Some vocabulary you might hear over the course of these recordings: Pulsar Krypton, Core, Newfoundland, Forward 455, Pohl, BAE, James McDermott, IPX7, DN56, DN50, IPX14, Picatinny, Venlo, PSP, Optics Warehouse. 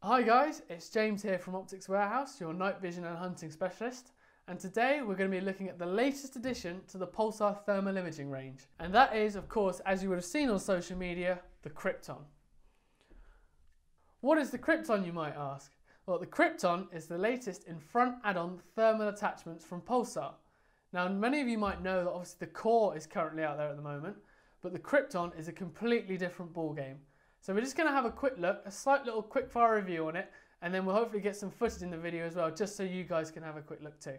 Hi guys, it's James here from Optics Warehouse, your night vision and hunting specialist, and today we're going to be looking at the latest addition to the Pulsar thermal imaging range, and that is, of course, as you would have seen on social media, the Krypton. What is the Krypton, you might ask? Well, the Krypton is the latest in front add-on thermal attachments from Pulsar. Now, many of you might know that obviously the Core is currently out there at the moment, but the Krypton is a completely different ballgame. So we're just going to have a quick look, a slight little quick fire review on it, and then we'll hopefully get some footage in the video as well, just so you guys can have a quick look too.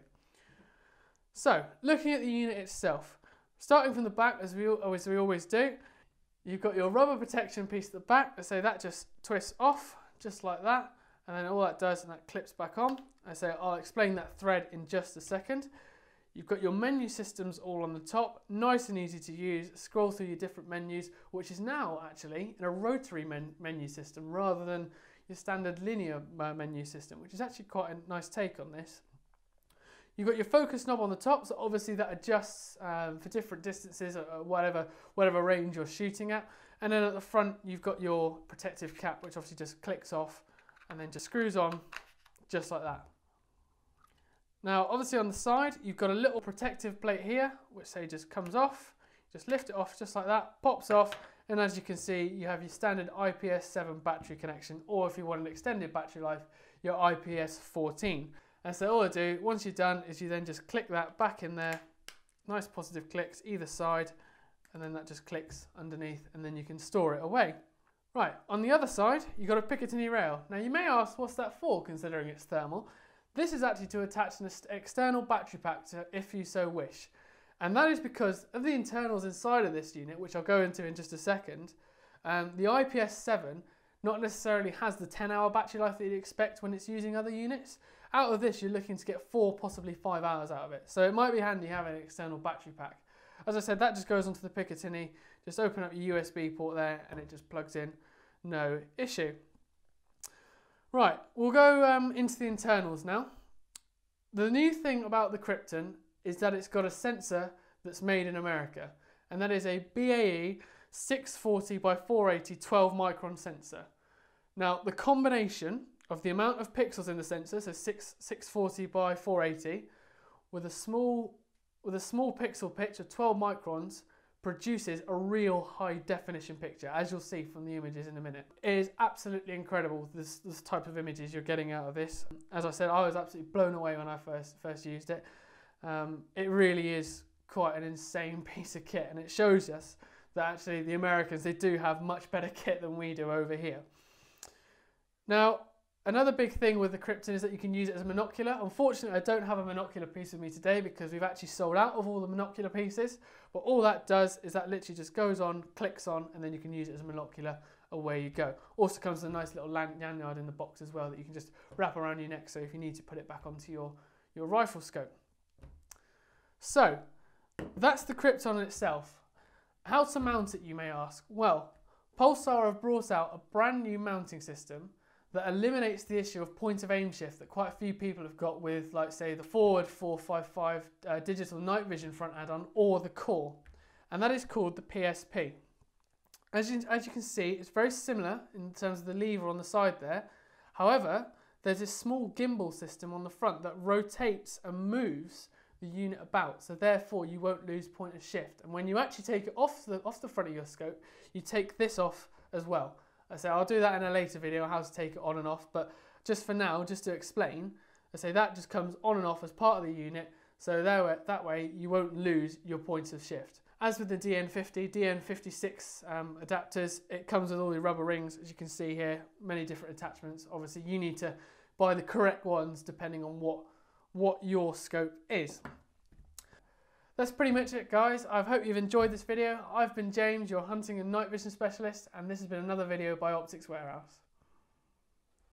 So, looking at the unit itself, starting from the back as we always do, you've got your rubber protection piece at the back, so that just twists off, just like that, and then all that does, and that clips back on. So I'll explain that thread in just a second. You've got your menu systems all on the top, nice and easy to use, scroll through your different menus, which is now actually in a rotary menu system rather than your standard linear menu system, which is actually quite a nice take on this. You've got your focus knob on the top, so obviously that adjusts for different distances at whatever range you're shooting at. And then at the front, you've got your protective cap, which obviously just clicks off and then just screws on just like that. Now, obviously on the side, you've got a little protective plate here, which say just comes off, just lift it off just like that, pops off, and as you can see, you have your standard IPX7 battery connection, or if you want an extended battery life, your IPX14. And so all I do, once you're done, is you then just click that back in there, nice positive clicks either side, and then that just clicks underneath, and then you can store it away. Right, on the other side, you've got a Picatinny rail. Now you may ask, what's that for, considering it's thermal? This is actually to attach an external battery pack to if you so wish. And that is because of the internals inside of this unit, which I'll go into in just a second. The IPX7 not necessarily has the 10-hour battery life that you'd expect when it's using other units. Out of this, you're looking to get 4, possibly 5 hours out of it. So it might be handy having an external battery pack. As I said, that just goes onto the Picatinny. Just open up your USB port there and it just plugs in, no issue. Right, we'll go into the internals now. The new thing about the Krypton is that it's got a sensor that's made in America, and that is a BAE 640 by 480 12 micron sensor. Now, the combination of the amount of pixels in the sensor, so 640 by 480, with a small pixel pitch of 12 microns, produces a real high definition picture, as you'll see from the images in a minute. It is absolutely incredible, this type of images you're getting out of this. As I said, I was absolutely blown away when I first used it. It really is quite an insane piece of kit, and it shows us that actually the Americans, they do have much better kit than we do over here. Now, another big thing with the Krypton is that you can use it as a monocular. Unfortunately, I don't have a monocular piece with me today because we've actually sold out of all the monocular pieces. But all that does is that literally just goes on, clicks on, and then you can use it as a monocular. Away you go. Also comes with a nice little lanyard in the box as well that you can just wrap around your neck, so if you need to put it back onto your rifle scope. So, that's the Krypton itself. How to mount it, you may ask? Well, Pulsar have brought out a brand new mounting system that eliminates the issue of point of aim shift that quite a few people have got with, like, say, the Forward 455 digital night vision front add-on or the Core, and that is called the PSP. As you can see, it's very similar in terms of the lever on the side there. However, there's this small gimbal system on the front that rotates and moves the unit about, so therefore you won't lose point of shift. And when you actually take it off the front of your scope, you take this off as well. I say I'll do that in a later video, how to take it on and off, but just for now, just to explain, I say that just comes on and off as part of the unit, so that way you won't lose your points of shift. As with the DN50, DN56 adapters, it comes with all the rubber rings, as you can see here, many different attachments. Obviously, you need to buy the correct ones depending on what your scope is. That's pretty much it, guys. I hope you've enjoyed this video. I've been James, your hunting and night vision specialist, and this has been another video by Optics Warehouse.